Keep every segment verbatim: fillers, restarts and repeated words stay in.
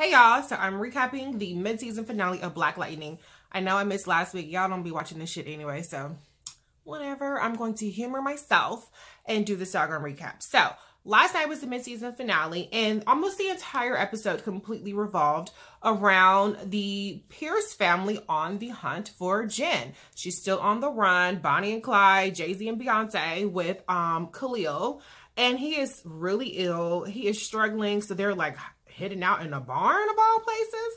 Hey y'all, so I'm recapping the mid-season finale of Black Lightning. I know I missed last week. Y'all don't be watching this shit anyway, so whatever. I'm going to humor myself and do the Instagram recap. So last night was the mid-season finale, and almost the entire episode completely revolved around the Pierce family on the hunt for Jen. She's still on the run, Bonnie and Clyde, Jay-Z and Beyonce with um, Khalil, and he is really ill. He is struggling, so they're like hidden out in a barn of all places.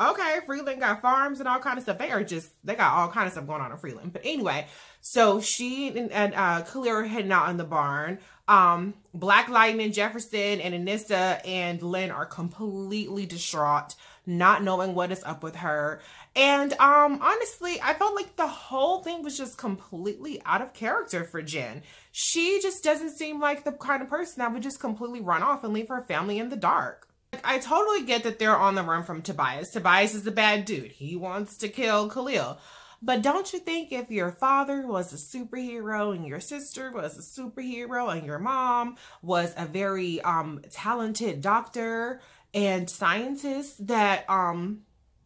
Okay, Freeland got farms and all kind of stuff. They are just, they got all kind of stuff going on in Freeland. But anyway, so she and, and uh, Khalil are hidden out in the barn. Um, Black Lightning, Jefferson, and Anissa and Lynn are completely distraught, not knowing what is up with her. And um, honestly, I felt like the whole thing was just completely out of character for Jen. She just doesn't seem like the kind of person that would just completely run off and leave her family in the dark. I totally get that they're on the run from Tobias. Tobias is a bad dude. He wants to kill Khalil. But don't you think if your father was a superhero and your sister was a superhero and your mom was a very um, talented doctor and scientist that um,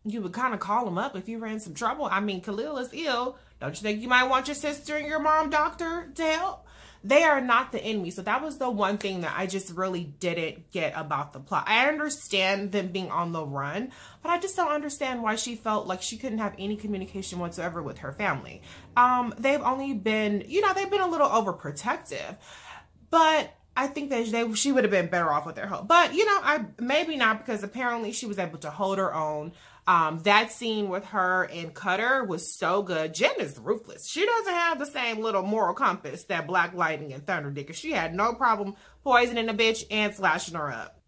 you would kind of call him up if you were in some trouble? I mean, Khalil is ill. Don't you think you might want your sister and your mom doctor to help? They are not the enemy. So that was the one thing that I just really didn't get about the plot. I understand them being on the run, but I just don't understand why she felt like she couldn't have any communication whatsoever with her family. Um, they've only been, you know, they've been a little overprotective, but I think that they, she would have been better off with her help. But, you know, I maybe not, because apparently she was able to hold her own. Um, that scene with her and Cutter was so good. Jen is ruthless. She doesn't have the same little moral compass that Black Lightning and Thunder did, because she had no problem poisoning a bitch and slashing her up.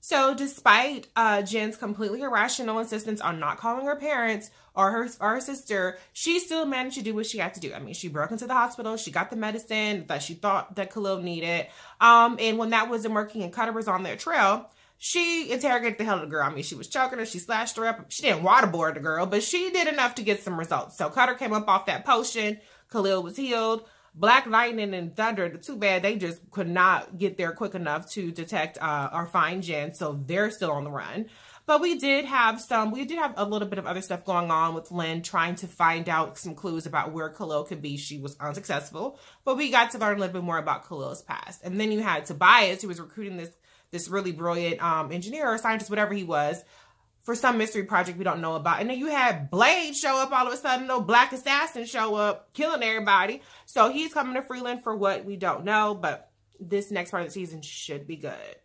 So despite uh, Jen's completely irrational insistence on not calling her parents or her, or her sister, she still managed to do what she had to do. I mean, she broke into the hospital. She got the medicine that she thought that Khalil needed. Um, and when that wasn't working and Cutter was on their trail, she interrogated the hell out of the girl. I mean, she was choking her. She slashed her up. She didn't waterboard the girl, but she did enough to get some results. So Cutter came up off that potion. Khalil was healed. Black Lightning and Thunder, too bad, they just could not get there quick enough to detect uh, or find Jen. So they're still on the run. But we did have some, we did have a little bit of other stuff going on with Lynn trying to find out some clues about where Khalil could be. She was unsuccessful, but we got to learn a little bit more about Khalil's past. And then you had Tobias, who was recruiting this this really brilliant um, engineer or scientist, whatever he was, for some mystery project we don't know about. And then you had Blade show up all of a sudden, no black assassin show up, killing everybody. So he's coming to Freeland for what we don't know, but this next part of the season should be good.